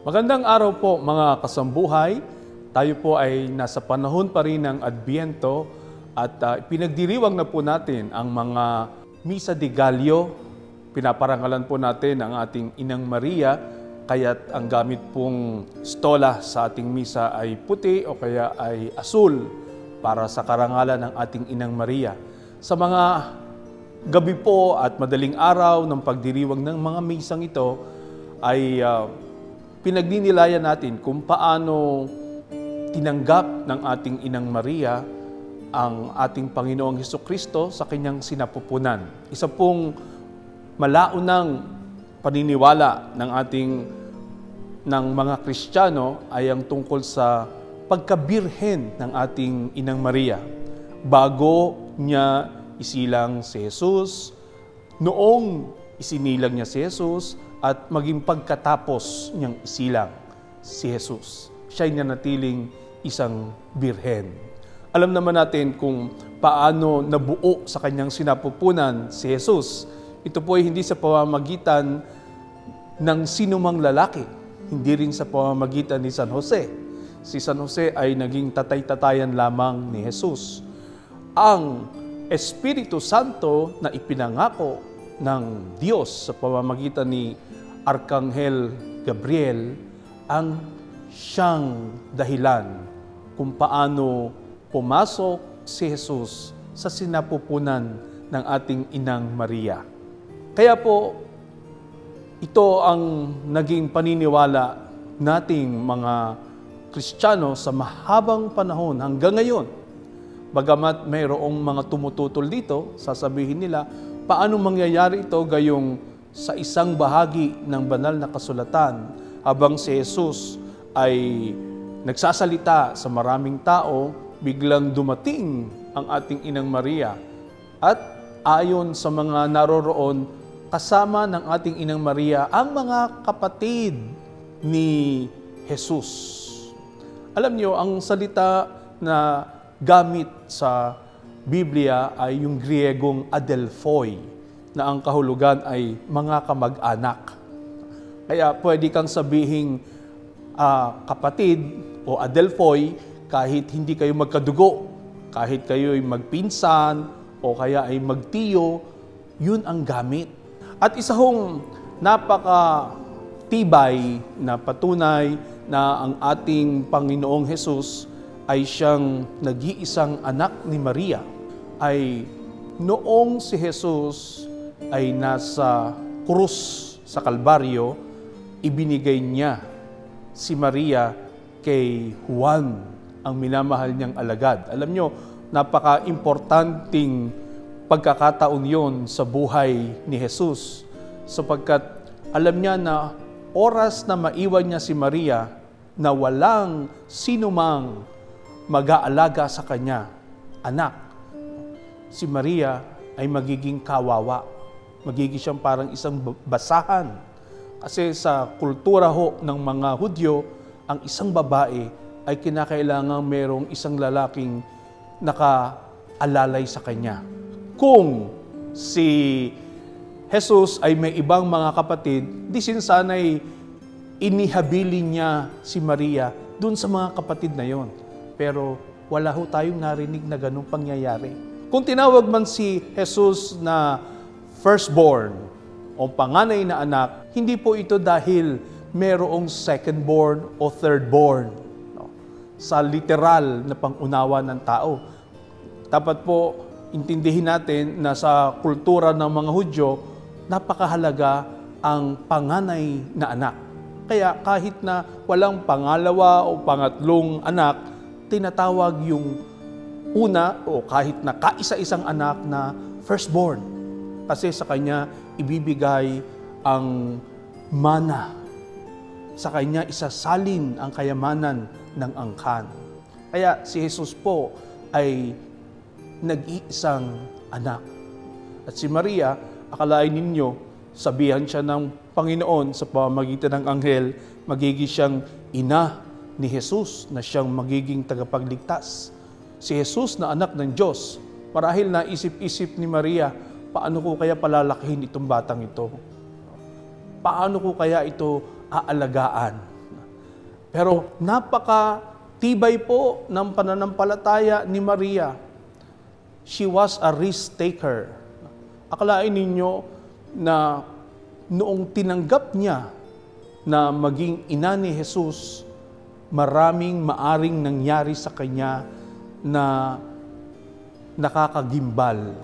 Magandang araw po mga kasambuhay. Tayo po ay nasa panahon pa rin ng Adbiento at pinagdiriwang na po natin ang mga Misa de Gallio. Pinaparangalan po natin ang ating Inang Maria, kaya't ang gamit pong stola sa ating misa ay puti o kaya ay asul para sa karangalan ng ating Inang Maria. Sa mga gabi po at madaling araw ng pagdiriwang ng mga misang ito ay pinagdinilayan natin kung paano tinanggap ng ating Inang Maria ang ating Panginoong Hesukristo sa kanyang sinapupunan. Isa pong malaunang paniniwala ng mga Kristiyano ay ang tungkol sa pagkabirhen ng ating Inang Maria. Bago niya isilang si Jesus, noong isinilang niya si Jesus, at maging pagkatapos niyang isilang si Jesus, siya'y nanatiling isang birhen. Alam naman natin kung paano nabuo sa kanyang sinapupunan si Jesus. Ito po ay hindi sa pamamagitan ng sinumang lalaki, hindi rin sa pamamagitan ni San Jose. Si San Jose ay naging tatay-tatayan lamang ni Jesus. Ang Espiritu Santo na ipinangako ng Diyos sa pamamagitan ni Arkanghel Gabriel ang siyang dahilan kung paano pumasok si Jesus sa sinapupunan ng ating Inang Maria. Kaya po, ito ang naging paniniwala nating mga Kristiyano sa mahabang panahon hanggang ngayon. Bagamat mayroong mga tumututol dito, sasabihin nila, paano mangyayari ito gayong sa isang bahagi ng banal na kasulatan habang si Jesus ay nagsasalita sa maraming tao, biglang dumating ang ating Inang Maria at ayon sa mga naroroon, kasama ng ating Inang Maria ang mga kapatid ni Jesus. Alam niyo, ang salita na gamit sa Biblia ay yung Griegong adelphoi na ang kahulugan ay mga kamag-anak. Kaya pwede kang sabihing kapatid o adelphoi kahit hindi kayo magkadugo, kahit kayo ay magpinsan o kaya ay magtiyo, yun ang gamit. At isa hong napakatibay na patunay na ang ating Panginoong Hesus ay siyang nag-iisang anak ni Maria ay noong si Jesus ay nasa krus sa Kalbaryo, ibinigay niya si Maria kay Juan, ang minamahal niyang alagad. Alam nyo, napaka-importanting pagkakataon yon sa buhay ni Jesus sapagkat alam niya na oras na maiwan niya si Maria na walang sinumang mag-aalaga sa kanya, anak, si Maria ay magiging kawawa. Magiging siyang parang isang basahan. Kasi sa kultura ho ng mga Hudyo, ang isang babae ay kinakailangan merong isang lalaking nakaalalay sa kanya. Kung si Jesus ay may ibang mga kapatid, di sinsana'y inihabilin niya si Maria dun sa mga kapatid na yon. Pero wala ho tayong narinig na ganong pangyayari. Kung tinawag man si Jesus na firstborn o panganay na anak, hindi po ito dahil merong secondborn o thirdborn. No? Sa literal na pangunawa ng tao. Dapat po intindihin natin na sa kultura ng mga Hudyo, napakahalaga ang panganay na anak. Kaya kahit na walang pangalawa o pangatlong anak, tinatawag yung una o kahit na kaisa-isang anak na firstborn kasi sa kanya ibibigay ang mana. Sa kanya isasalin ang kayamanan ng angkan. Kaya si Jesus po ay nag-iisang anak. At si Maria, akalain ninyo, sabihan siya ng Panginoon sa pamamagitan ng anghel, magiging siyang ina ni Jesus na siyang magiging tagapagligtas. Si Jesus na anak ng Diyos Marahil naisip-isip ni Maria, paano ko kaya palalakihin itong batang ito? Paano ko kaya ito aalagaan? Pero napaka-tibay po ng pananampalataya ni Maria. She was a risk taker. Akalain ninyo na noong tinanggap niya na maging ina ni Jesus, maraming maaring nangyari sa kanya na nakakagimbal.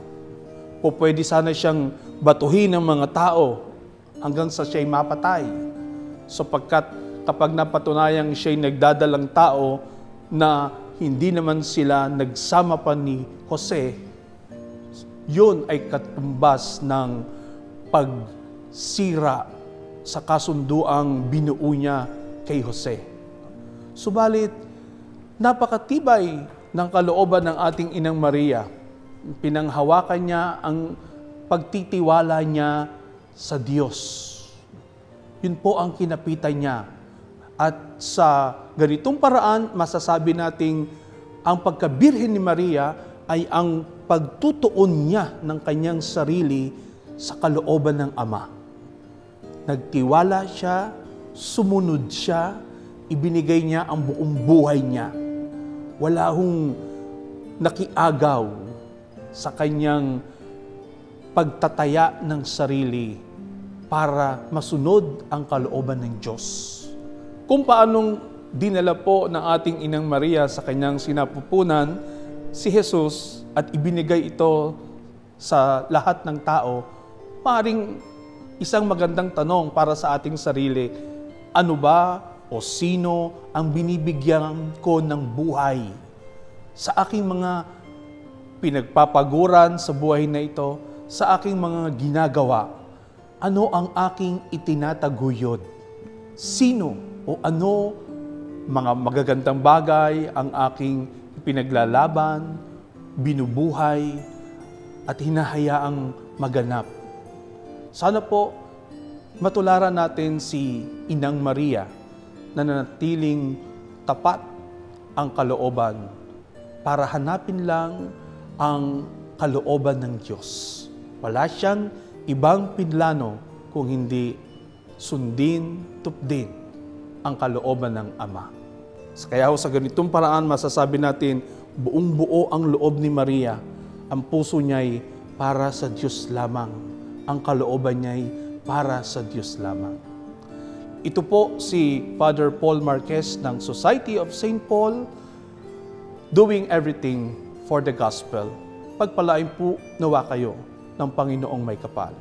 O pwede sana siyang batuhin ng mga tao hanggang sa siya'y mapatay. Sapagkat kapag napatunayang siya'y nagdadalang tao na hindi naman sila nagsama pa ni Jose, yun ay katumbas ng pagsira sa kasunduang binuo niya kay Jose. Subalit, napakatibay ng kalooban ng ating Inang Maria. Pinanghawakan niya ang pagtitiwala niya sa Diyos. Yun po ang kinapitan niya. At sa ganitong paraan, masasabi nating ang pagkabirhen ni Maria ay ang pagtutuon niya ng kanyang sarili sa kalooban ng Ama. Nagtiwala siya, sumunod siya, ibinigay niya ang buong buhay niya. Wala hong nakiagaw sa kanyang pagtataya ng sarili para masunod ang kalooban ng Diyos. Kung paanong dinala po ng ating Inang Maria sa kanyang sinapupunan si Jesus at ibinigay ito sa lahat ng tao, maring isang magandang tanong para sa ating sarili, ano ba o sino ang binibigyan ko ng buhay sa aking mga pinagpapaguran sa buhay na ito, sa aking mga ginagawa? Ano ang aking itinataguyod? Sino o ano mga magagandang bagay ang aking pinaglalaban, binubuhay, at hinahayaang maganap? Sana po matularan natin si Inang Maria na nanatiling tapat ang kalooban para hanapin lang ang kalooban ng Diyos. Wala siyang ibang pinlano kung hindi sundin, tupdin ang kalooban ng Ama. Kaya sa ganitong paraan, masasabi natin, buong-buo ang loob ni Maria. Ang puso niya'y para sa Diyos lamang. Ang kalooban niya'y para sa Diyos lamang. Ito po si Father Paul Marquez ng Society of St. Paul, doing everything for the gospel. Pagpalain po nawa kayo ng Panginoong may kapal.